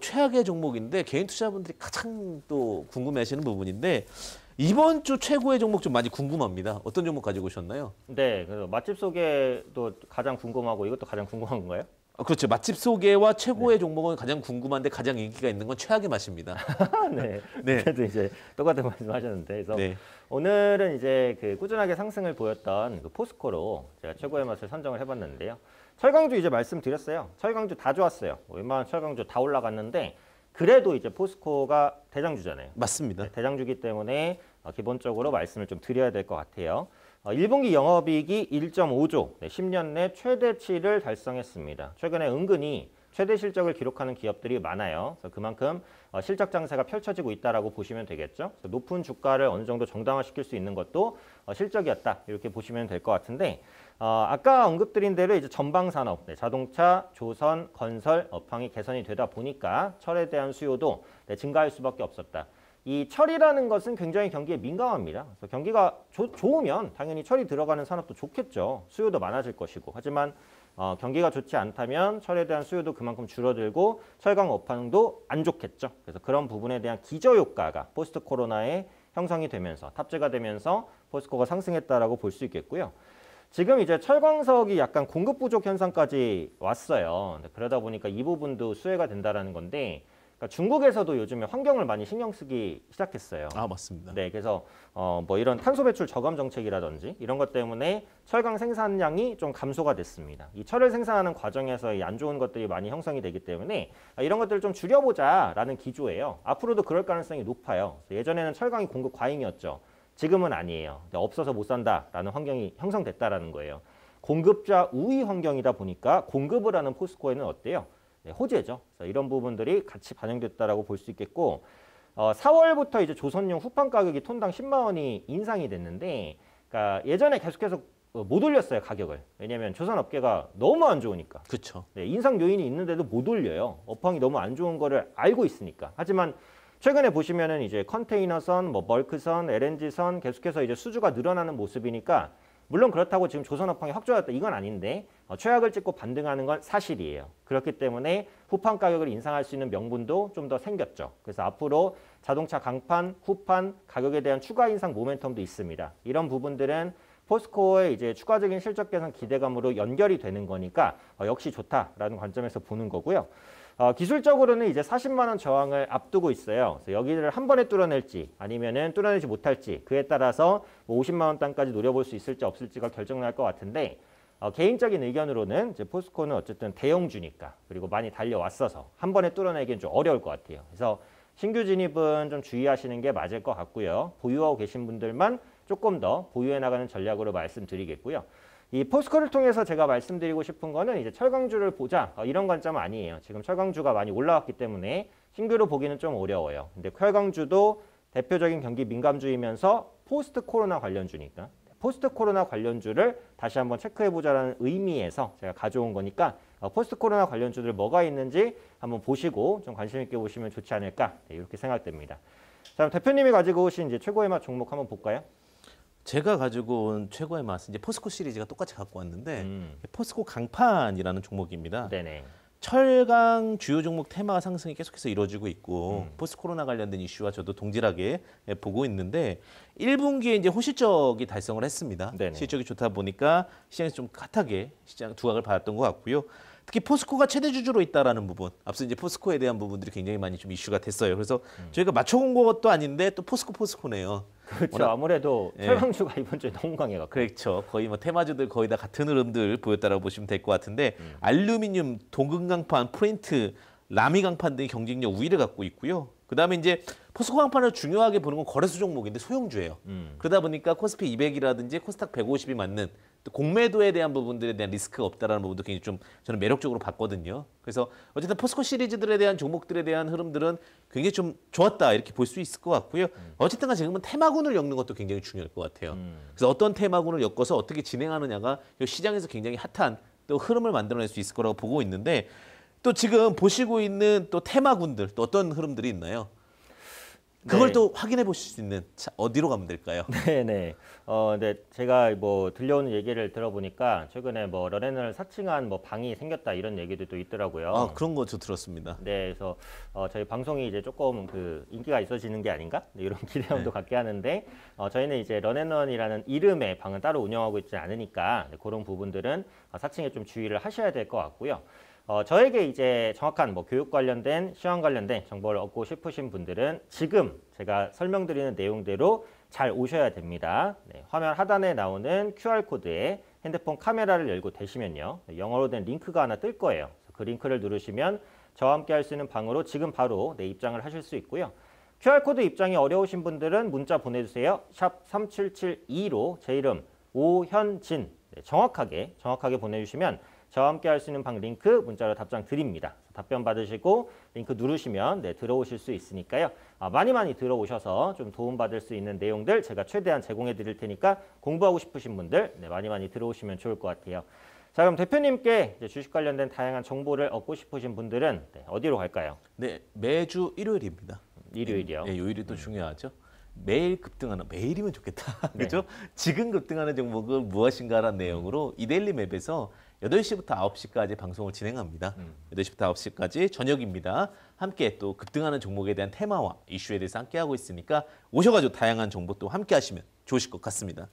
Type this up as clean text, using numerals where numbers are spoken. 최악의 종목인데 개인 투자분들이 가장 또 궁금해하시는 부분인데 이번 주 최고의 종목 좀 많이 궁금합니다. 어떤 종목 가지고 오셨나요? 네, 그래서 맛집 소개도 가장 궁금하고 이것도 가장 궁금한 건가요? 아, 그렇죠. 맛집 소개와 최고의 종목은 가장 궁금한데 가장 인기가 있는 건 최악의 맛입니다. 네, 네. 그래도 이제 똑같은 말씀하셨는데 그래서 네. 오늘은 이제 그 꾸준하게 상승을 보였던 그 포스코로 제가 최고의 맛을 선정을 해봤는데요. 철강주 이제 말씀드렸어요. 철강주 다 좋았어요. 웬만한 철강주 다 올라갔는데 그래도 이제 포스코가 대장주잖아요. 맞습니다. 네, 대장주기 때문에 기본적으로 말씀을 좀 드려야 될 것 같아요. 1분기 영업이익이 1.5조, 네, 10년 내 최대치를 달성했습니다. 최근에 은근히 최대 실적을 기록하는 기업들이 많아요. 그래서 그만큼 실적 장세가 펼쳐지고 있다라고 보시면 되겠죠. 그래서 높은 주가를 어느 정도 정당화시킬 수 있는 것도 실적이었다 이렇게 보시면 될 것 같은데 아까 언급드린 대로 이제 전방산업, 네, 자동차, 조선, 건설, 업황이 개선이 되다 보니까 철에 대한 수요도 네, 증가할 수밖에 없었다. 이 철이라는 것은 굉장히 경기에 민감합니다. 그래서 경기가 좋으면 당연히 철이 들어가는 산업도 좋겠죠. 수요도 많아질 것이고. 하지만 경기가 좋지 않다면 철에 대한 수요도 그만큼 줄어들고 철강 업황도 안 좋겠죠. 그래서 그런 부분에 대한 기저효과가 포스트 코로나에 형성이 되면서 탑재가 되면서 포스코가 상승했다라고 볼 수 있겠고요. 지금 이제 철광석이 약간 공급 부족 현상까지 왔어요. 그러다 보니까 이 부분도 수혜가 된다라는 건데 그러니까 중국에서도 요즘에 환경을 많이 신경 쓰기 시작했어요. 아, 맞습니다. 네, 그래서 뭐 이런 탄소 배출 저감 정책이라든지 이런 것 때문에 철강 생산량이 좀 감소가 됐습니다. 이 철을 생산하는 과정에서 이 안 좋은 것들이 많이 형성이 되기 때문에 이런 것들을 좀 줄여보자라는 기조예요. 앞으로도 그럴 가능성이 높아요. 예전에는 철강이 공급 과잉이었죠. 지금은 아니에요. 없어서 못 산다라는 환경이 형성됐다라는 거예요. 공급자 우위 환경이다 보니까 공급을 하는 포스코에는 어때요? 네, 호재죠. 그래서 이런 부분들이 같이 반영됐다라고 볼 수 있겠고 4월부터 이제 조선용 후판 가격이 톤당 10만 원이 인상이 됐는데 그러니까 예전에 계속해서 못 올렸어요, 가격을. 왜냐하면 조선 업계가 너무 안 좋으니까. 그렇죠. 네, 인상 요인이 있는데도 못 올려요. 업황이 너무 안 좋은 거를 알고 있으니까. 하지만 최근에 보시면은 이제 컨테이너선, 뭐 멀크선, LNG선 계속해서 이제 수주가 늘어나는 모습이니까 물론 그렇다고 지금 조선 업황이 확 좋아졌다 이건 아닌데 최악을 찍고 반등하는 건 사실이에요. 그렇기 때문에 후판 가격을 인상할 수 있는 명분도 좀 더 생겼죠. 그래서 앞으로 자동차 강판, 후판 가격에 대한 추가 인상 모멘텀도 있습니다. 이런 부분들은 포스코의 이제 추가적인 실적 개선 기대감으로 연결이 되는 거니까 역시 좋다라는 관점에서 보는 거고요. 기술적으로는 이제 40만 원 저항을 앞두고 있어요. 그래서 여기를 한 번에 뚫어낼지 아니면은 뚫어내지 못할지 그에 따라서 뭐 50만 원 단까지 노려볼 수 있을지 없을지가 결정날 것 같은데 개인적인 의견으로는 이제 포스코는 어쨌든 대형주니까 그리고 많이 달려왔어서 한 번에 뚫어내기는 좀 어려울 것 같아요. 그래서 신규 진입은 좀 주의하시는 게 맞을 것 같고요. 보유하고 계신 분들만 조금 더 보유해 나가는 전략으로 말씀드리겠고요. 이 포스코를 통해서 제가 말씀드리고 싶은 거는 이제 철강주를 보자 이런 관점은 아니에요. 지금 철강주가 많이 올라왔기 때문에 신규로 보기는 좀 어려워요. 근데 철강주도 대표적인 경기 민감주이면서 포스트 코로나 관련주니까 포스트 코로나 관련주를 다시 한번 체크해보자라는 의미에서 제가 가져온 거니까 포스트 코로나 관련주들 뭐가 있는지 한번 보시고 좀 관심 있게 보시면 좋지 않을까 이렇게 생각됩니다. 자, 대표님이 가지고 오신 이제 최고의 맛 종목 한번 볼까요? 제가 가지고 온 최고의 맛은 이제 포스코 시리즈가 똑같이 갖고 왔는데 포스코 강판이라는 종목입니다. 네네. 철강 주요 종목 테마 상승이 계속해서 이루어지고 있고 포스트 코로나 관련된 이슈와 저도 동질하게 보고 있는데 1분기에 이제 호실적이 달성을 했습니다. 네네. 실적이 좋다 보니까 시장에서 좀 핫하게 시장 두각을 받았던 것 같고요. 특히 포스코가 최대 주주로 있다라는 부분, 앞서 이제 포스코에 대한 부분들이 굉장히 많이 좀 이슈가 됐어요. 그래서 저희가 맞춰온 것도 아닌데 또 포스코네요. 그렇죠. 워낙, 아무래도 철강주가 이번 주에 너무 강해가. 그렇죠. 거의 뭐 테마주들 거의 다 같은 흐름들 보였다라고 보시면 될 것 같은데 알루미늄, 동근강판, 프린트, 라미강판 등이 경쟁력 우위를 갖고 있고요. 그다음에 이제 포스코 강판을 중요하게 보는 건 거래소 종목인데 소형주예요. 그러다 보니까 코스피 200이라든지 코스닥 150이 맞는 또 공매도에 대한 부분들에 대한 리스크가 없다라는 부분도 굉장히 좀 저는 매력적으로 봤거든요. 그래서 어쨌든 포스코 시리즈들에 대한 종목들에 대한 흐름들은 굉장히 좀 좋았다 이렇게 볼 수 있을 것 같고요. 어쨌든간 지금은 테마군을 엮는 것도 굉장히 중요할 것 같아요. 그래서 어떤 테마군을 엮어서 어떻게 진행하느냐가 시장에서 굉장히 핫한 또 흐름을 만들어낼 수 있을 거라고 보고 있는데 또 지금 보시고 있는 또 테마군들 또 어떤 흐름들이 있나요? 그걸 또 확인해 보실 수 있는 어디로 가면 될까요? 네네. 근데 제가 뭐 들려오는 얘기를 들어보니까 최근에 뭐 런앤을 사칭한 뭐 방이 생겼다 이런 얘기도 또 있더라고요. 아, 그런 거 저 들었습니다. 네, 그래서 저희 방송이 이제 조금 그 인기가 있어지는 게 아닌가 이런 기대감도 갖게 하는데 저희는 이제 런앤런이라는 이름의 방은 따로 운영하고 있지 않으니까 그런 부분들은 사칭에 좀 주의를 하셔야 될 것 같고요. 저에게 이제 정확한 뭐 교육 관련된, 시황 관련된 정보를 얻고 싶으신 분들은 지금 제가 설명드리는 내용대로 잘 오셔야 됩니다. 네, 화면 하단에 나오는 QR코드에 핸드폰 카메라를 열고 대시면요. 영어로 된 링크가 하나 뜰 거예요. 그 링크를 누르시면 저와 함께 할 수 있는 방으로 지금 바로 내 입장을 하실 수 있고요. QR코드 입장이 어려우신 분들은 문자 보내주세요. 샵 3772로 제 이름 오현진 네, 정확하게 보내주시면 저와 함께 할 수 있는 방 링크 문자로 답장 드립니다. 답변 받으시고 링크 누르시면 네, 들어오실 수 있으니까요. 많이 들어오셔서 좀 도움받을 수 있는 내용들 제가 최대한 제공해 드릴 테니까 공부하고 싶으신 분들 네, 많이 들어오시면 좋을 것 같아요. 자, 그럼 대표님께 이제 주식 관련된 다양한 정보를 얻고 싶으신 분들은 네, 어디로 갈까요? 네, 매주 일요일입니다. 일요일이요? 네, 요일이 또 중요하죠. 매일 급등하는, 매일이면 좋겠다. 그죠? 네. 지금 급등하는 종목은 무엇인가라는 내용으로 이데일리 맵에서 8시부터 9시까지 방송을 진행합니다. 8시부터 9시까지 저녁입니다. 함께 또 급등하는 종목에 대한 테마와 이슈에 대해서 함께하고 있으니까 오셔가지고 다양한 정보 또 함께하시면 좋으실 것 같습니다.